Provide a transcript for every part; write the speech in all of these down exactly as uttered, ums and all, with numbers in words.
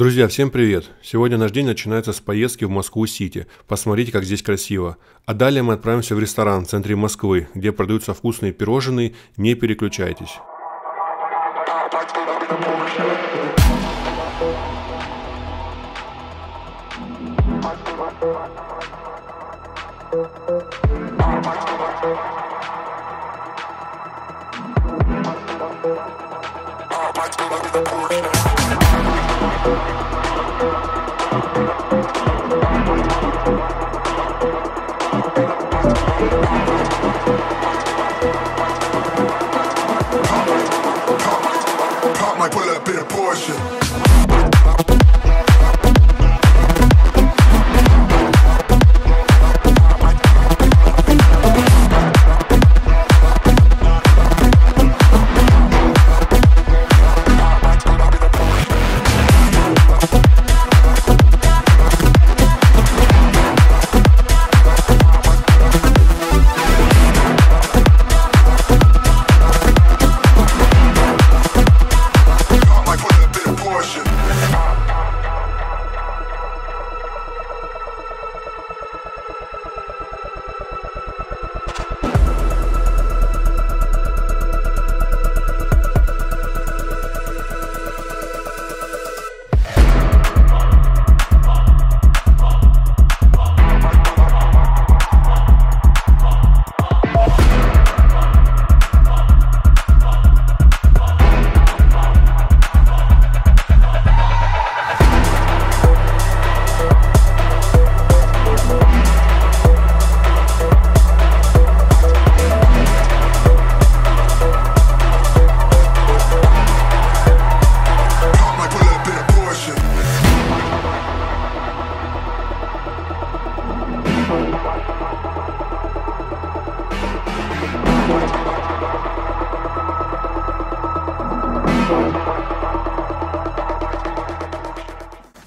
Друзья, всем привет! Сегодня наш день начинается с поездки в Москву-Сити. Посмотрите, как здесь красиво. А далее мы отправимся в ресторан в центре Москвы, где продаются вкусные пирожные. Не переключайтесь.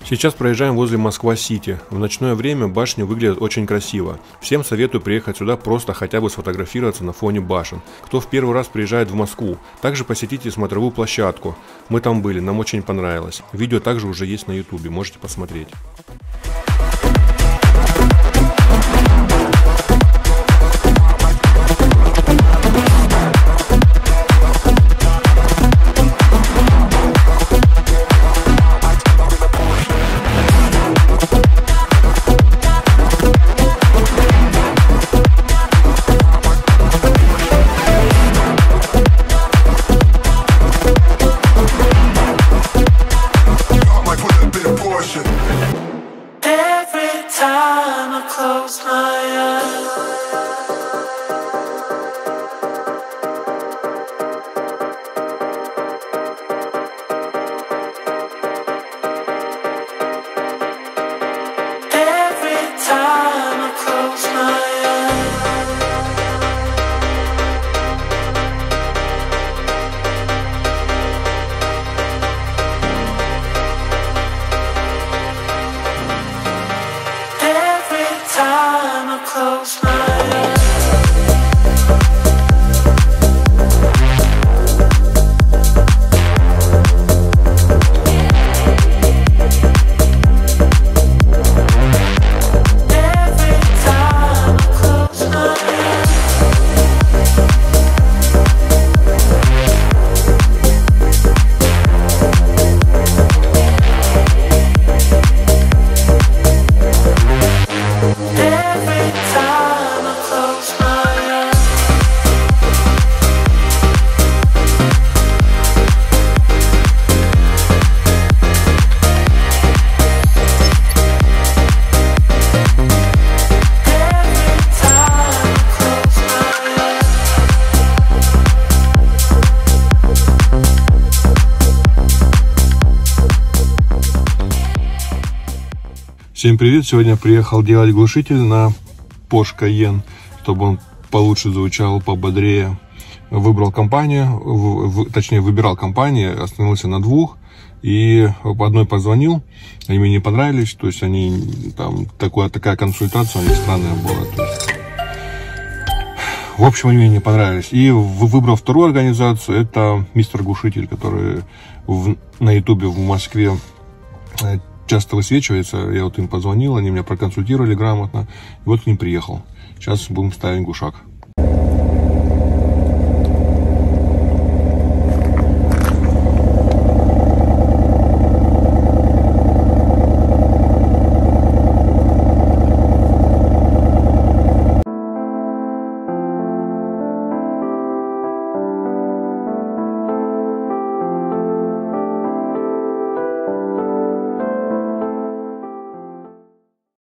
Сейчас проезжаем возле Москва-Сити. В ночное время башни выглядят очень красиво. Всем советую приехать сюда просто хотя бы сфотографироваться на фоне башен. Кто в первый раз приезжает в Москву, также посетите смотровую площадку. Мы там были, нам очень понравилось. Видео также уже есть на ютубе, можете посмотреть. Всем привет! Сегодня приехал делать глушитель на Porsche Cayenne, чтобы он получше звучал, пободрее. Выбрал компанию, в, в, точнее выбирал компанию, остановился на двух и по одной позвонил, они мне не понравились, то есть они там такая, такая консультация у них странная была. То есть, в общем, они мне не понравились. И выбрал вторую организацию, это мистер Глушитель, который в, на ютубе в Москве часто высвечивается. Я вот им позвонил, они меня проконсультировали грамотно. И вот к ним приехал. Сейчас будем ставить глушак.